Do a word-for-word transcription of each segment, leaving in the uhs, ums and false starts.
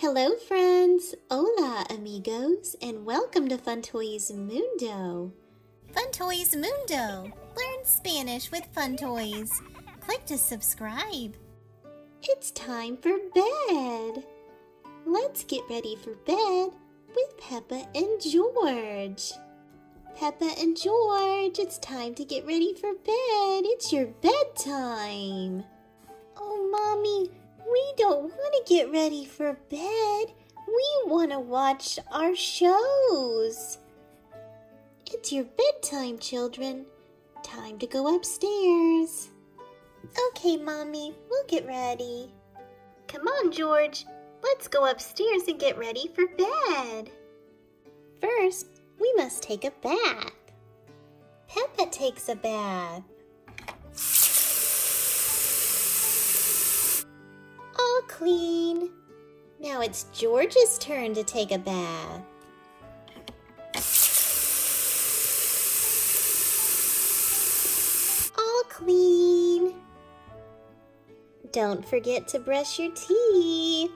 Hello friends! Hola amigos! And welcome to Fun Toys Mundo! Fun Toys Mundo! Learn Spanish with Fun Toys! Click to subscribe! It's time for bed! Let's get ready for bed with Peppa and George! Peppa and George, it's time to get ready for bed! It's your bedtime! Oh, Mommy! We don't want to get ready for bed. We want to watch our shows. It's your bedtime, children. Time to go upstairs. Okay, Mommy, we'll get ready. Come on, George. Let's go upstairs and get ready for bed. First, we must take a bath. Peppa takes a bath. Clean. Now it's George's turn to take a bath. All clean. Don't forget to brush your teeth.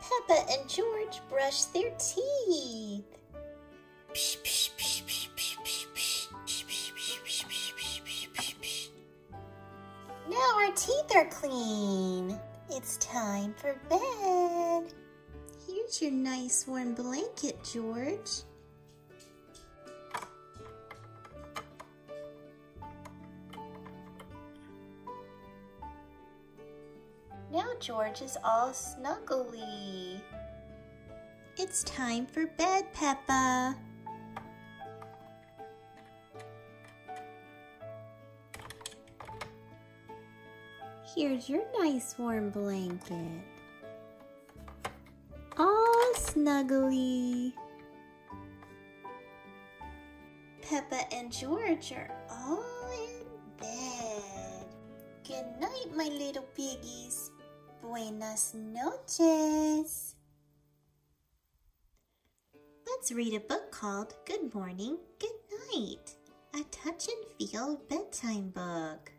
Peppa and George brush their teeth. Psh, psh, psh, psh, psh, psh, psh, psh, psh, psh, psh, psh. Now our teeth are clean. It's time for bed. Here's your nice warm blanket, George. Now George is all snuggly. It's time for bed, Peppa. Here's your nice warm blanket. All snuggly. Peppa and George are all in bed. Good night, my little piggies. Buenas noches. Let's read a book called Good Morning, Goodnight, a touch and feel bedtime book.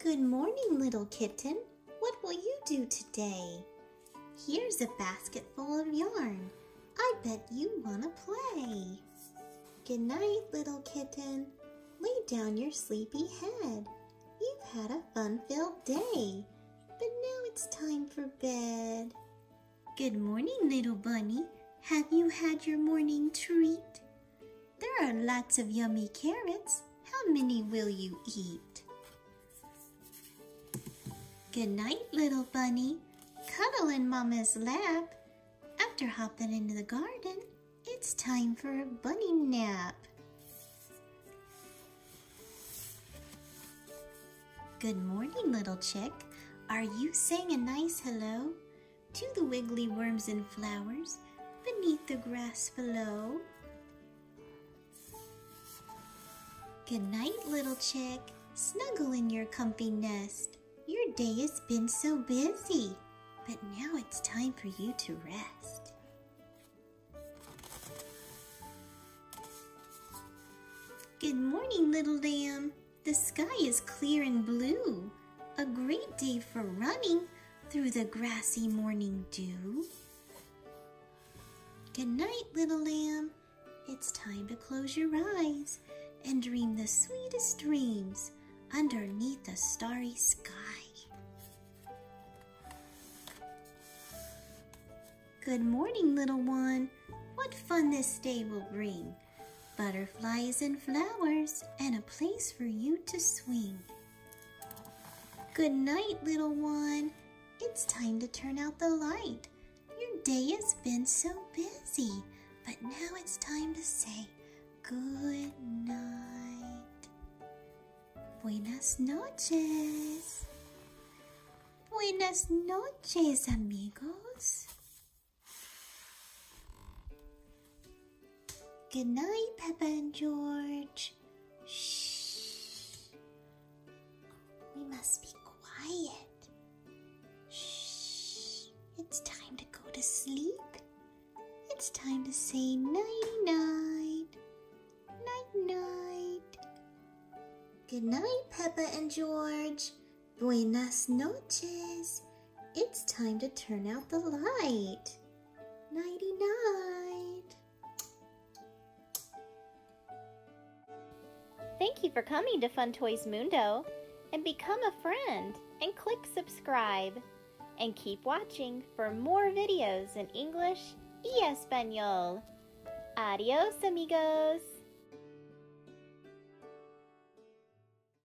Good morning, little kitten. What will you do today? Here's a basket full of yarn. I bet you want to play. Good night, little kitten. Lay down your sleepy head. You've had a fun-filled day, but now it's time for bed. Good morning, little bunny. Have you had your morning treat? There are lots of yummy carrots. How many will you eat? Good night, little bunny. Cuddle in Mama's lap. After hopping into the garden, it's time for a bunny nap. Good morning, little chick. Are you saying a nice hello to the wiggly worms and flowers beneath the grass below? Good night, little chick. Snuggle in your comfy nest. Your day has been so busy, but now it's time for you to rest. Good morning, little lamb. The sky is clear and blue. A great day for running through the grassy morning dew. Good night, little lamb. It's time to close your eyes and dream the sweetest dreams underneath the starry sky. Good morning, little one. What fun this day will bring. Butterflies and flowers and a place for you to swing. Good night, little one. It's time to turn out the light. Your day has been so busy, but now it's time to say good night. Buenas noches. Buenas noches, amigos. Good night, Peppa and George. Shh. We must be quiet. Shh. It's time to go to sleep. It's time to say nighty-night. Night-night. Good night, Peppa and George. Buenas noches. It's time to turn out the light. Nighty-night. Thank you for coming to Fun Toys Mundo. And become a friend. And click subscribe. And keep watching for more videos in English y Español. Adios, amigos.